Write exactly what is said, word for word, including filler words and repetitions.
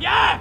Yeah!